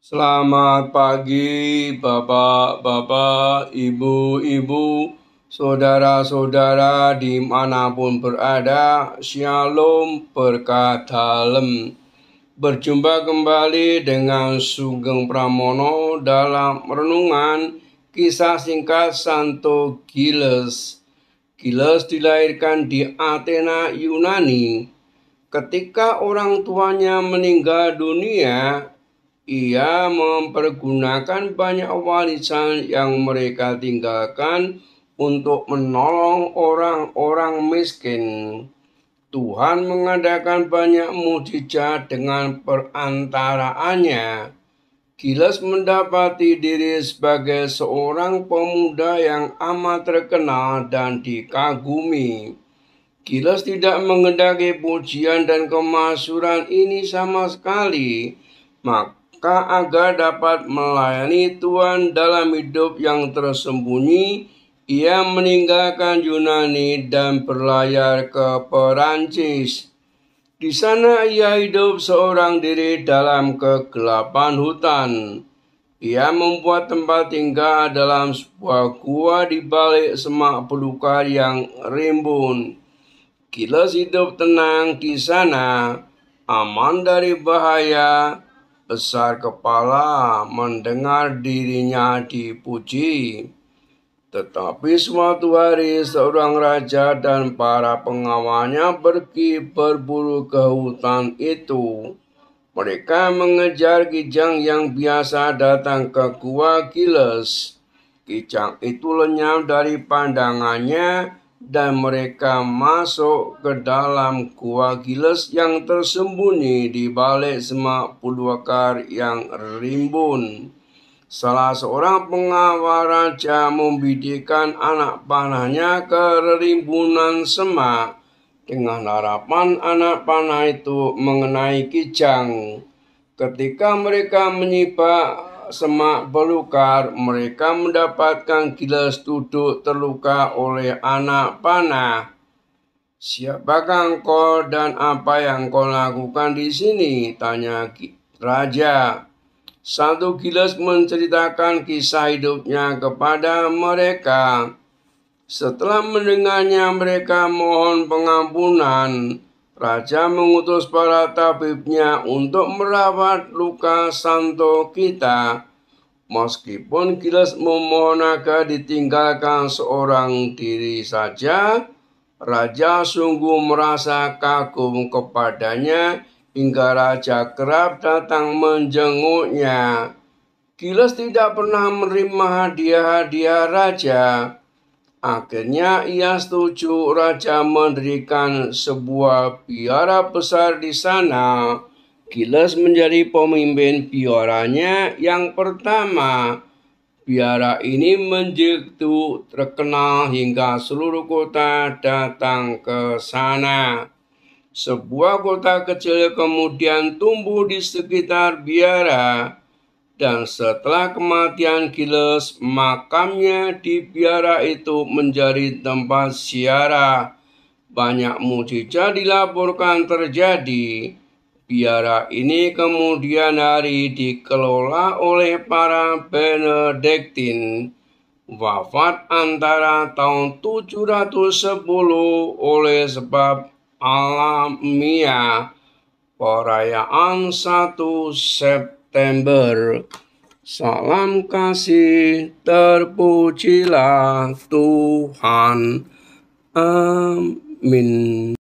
Selamat pagi bapak-bapak, ibu-ibu, saudara-saudara dimanapun berada. Shalom, berkah dalam. Berjumpa kembali dengan Sugeng Pramono dalam renungan kisah singkat Santo Giles. Giles dilahirkan di Athena, Yunani. Ketika orang tuanya meninggal dunia, ia mempergunakan banyak warisan yang mereka tinggalkan untuk menolong orang-orang miskin. Tuhan mengadakan banyak mukjizat dengan perantaraannya. Giles mendapati diri sebagai seorang pemuda yang amat terkenal dan dikagumi. Giles tidak menghendaki pujian dan kemasyhuran ini sama sekali, maka agar dapat melayani Tuhan dalam hidup yang tersembunyi, ia meninggalkan Yunani dan berlayar ke Perancis. Di sana ia hidup seorang diri dalam kegelapan hutan. Ia membuat tempat tinggal dalam sebuah gua di balik semak belukar yang rimbun. Giles hidup tenang di sana, aman dari bahaya. Besar kepala mendengar dirinya dipuji. Tetapi suatu hari seorang raja dan para pengawalnya pergi berburu ke hutan itu. Mereka mengejar kijang yang biasa datang ke gua Giles. Kijang itu lenyap dari pandangannya dan mereka masuk ke dalam gua Giles yang tersembunyi di balik semak belukar yang rimbun. Salah seorang pengawal raja membidikkan anak panahnya ke rimbunan semak dengan harapan anak panah itu mengenai kijang. Ketika mereka menyibak semak belukar, mereka mendapatkan Giles duduk terluka oleh anak panah. "Siapakah engkau dan apa yang kau lakukan di sini?" tanya raja. Santo Giles menceritakan kisah hidupnya kepada mereka. Setelah mendengarnya, mereka mohon pengampunan. Raja mengutus para tabibnya untuk merawat luka Santo kita. Meskipun Giles memohon agar ditinggalkan seorang diri saja, raja sungguh merasa kagum kepadanya. Hingga raja kerap datang menjenguknya. Giles tidak pernah menerima hadiah-hadiah raja. Akhirnya ia setuju raja mendirikan sebuah biara besar di sana. Giles menjadi pemimpin biaranya yang pertama. Biara ini menjadi terkenal hingga seluruh kota datang ke sana. Sebuah kota kecil kemudian tumbuh di sekitar biara, dan setelah kematian Giles, makamnya di biara itu menjadi tempat ziarah. Banyak mukjizat dilaporkan terjadi. Biara ini kemudian hari dikelola oleh para Benedictine. Wafat antara tahun 710 oleh sebab alamiah, perayaan 1 September. Salam kasih, terpujilah Tuhan. Amin.